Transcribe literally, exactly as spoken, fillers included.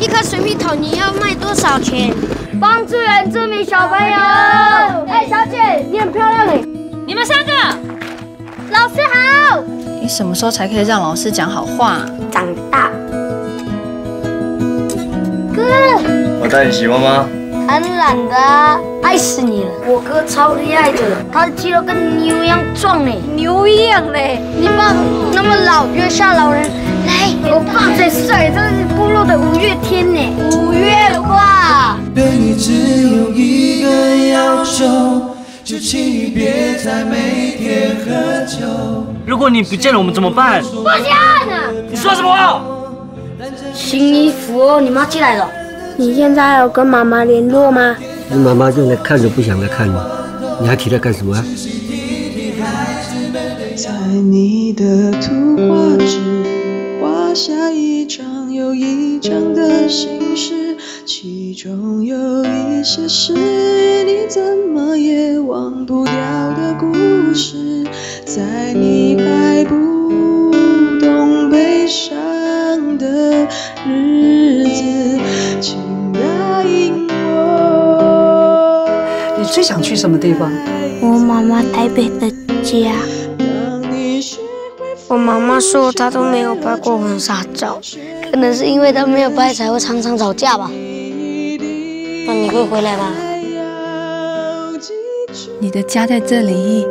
一颗水蜜桃你要卖多少钱？帮助人这名小朋友。哎，小姐，你很漂亮哎。你们三个，老师好。你什么时候才可以让老师讲好话？长大。哥，我带你洗妈妈。很懒的，爱死你了。我哥超厉害的，他的肌肉跟牛一样壮嘞，牛一样嘞。你爸那么老，月下老人。 来，我爸最帅，这是部落的五月天呢。五月花。对你只有一个要求，就请你别再每天喝酒。如果你不见了，我们怎么办？不行啊！你说什么？新衣服哦，你妈进来了。你现在有跟妈妈联络吗？你妈妈正在看着，不想来看你，你还提她干什么啊？ 在你的图画纸画下一张又一张的心事，其中有一些是你怎么也忘不掉的故事，在你还不懂悲伤的日子，请答应我。你最想去什么地方？我妈妈台北的家。 我妈妈说她都没有拍过婚纱照，可能是因为她没有拍才会常常吵架吧。那你会回来吗？你的家在这里，